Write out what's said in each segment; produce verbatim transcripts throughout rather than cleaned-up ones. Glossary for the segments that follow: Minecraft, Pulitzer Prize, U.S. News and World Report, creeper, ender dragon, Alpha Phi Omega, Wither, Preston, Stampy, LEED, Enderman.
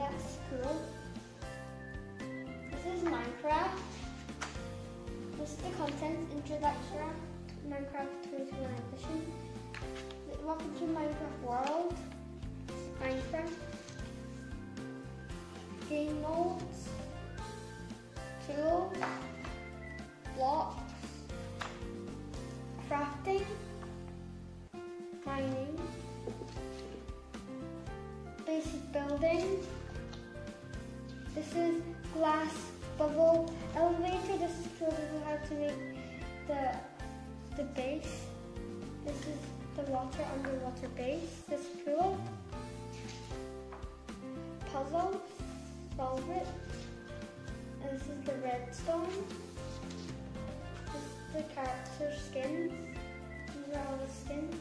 that's cool. This is Minecraft. This is the content introduction, Minecraft twenty twenty-one edition. Welcome to Minecraft world. Minecraft. Game modes. Tools. Blocks. Crafting. Mining. Basic building. This is glass bubble elevator. This is probably how to make the the base. This is the water underwater base. This is cool. Puzzles, solve it. And this is the redstone. This is the character skins. These are all the skins.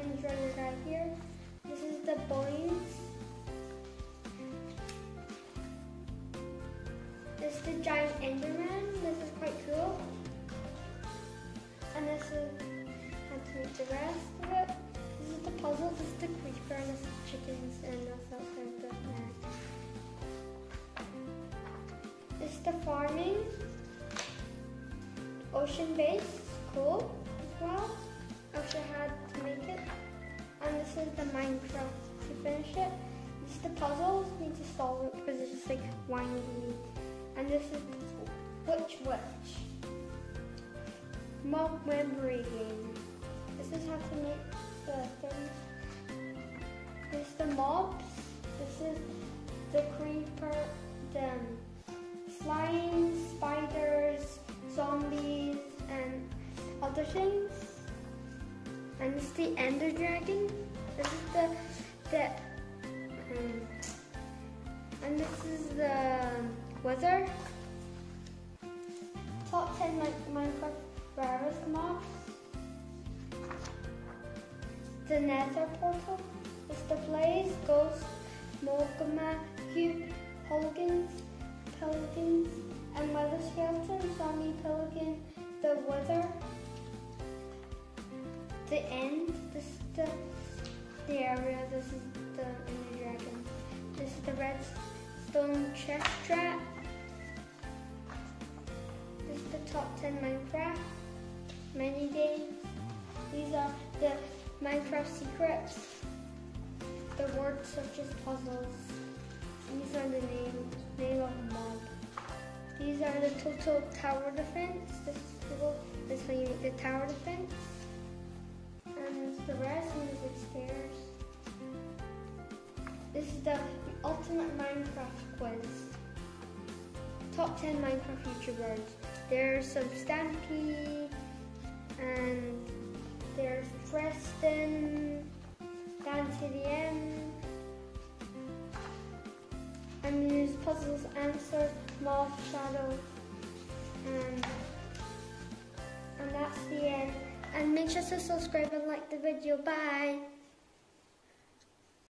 And draw your guy here. This is the bones. This is the giant Enderman. This is quite cool. And this is how to make the rest of it. This is the puzzle. This is the creeper. And this is the chickens. And that's all kinds of that. This is the farming. Ocean base. Cool as well. I should have to make it. And this is the Minecraft to finish it. This is the puzzles. You need to solve it because it's just like winding. And this is Which Witch. Mob memory game. This is how to make the things. This is the mobs. This is the creeper, the flying spiders, zombies, and other things. And this is the ender dragon. This is the the um, and this is the Wither. Top ten Minecraft rarest mobs. The Nether portal. This is the blaze, ghost, Mogama, cute pelicans, pelicans, and weather skeleton, zombie pelican, the Wither. The end, this is the, the area, this is the ender dragon. This is the redstone chest trap. This is the top ten Minecraft mini games. These are the Minecraft secrets. The words such as puzzles. These are the name, name of the mob. These are the total tower defense. This is cool. This is how you make the tower defense. The rest is upstairs. This is the ultimate Minecraft quiz. Top ten Minecraft YouTubers. There's some Stampy, and there's Preston, down to the end. And there's puzzles, answer, moth, shadow, and and that's the end. And make sure to subscribe and like the video. Bye!